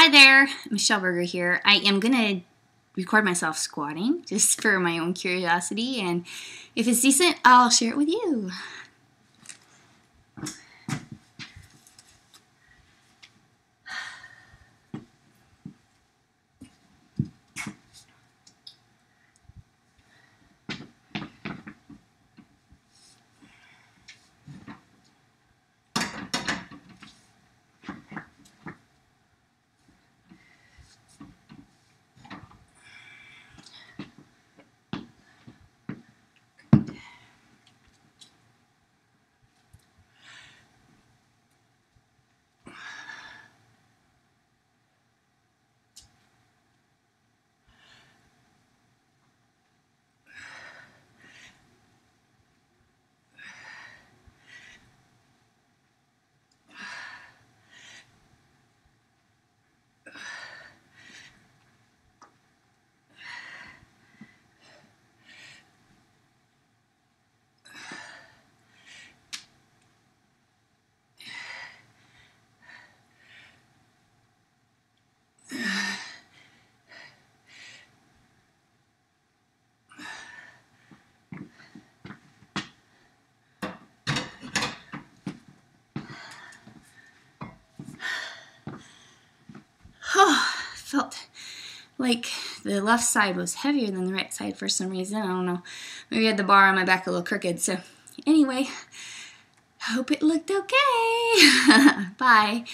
Hi there, Michelle Berger here. I am going to record myself squatting just for my own curiosity, and if it's decent, I'll share it with you. Felt like the left side was heavier than the right side for some reason. I don't know. Maybe I had the bar on my back a little crooked. So anyway, hope it looked okay. Bye.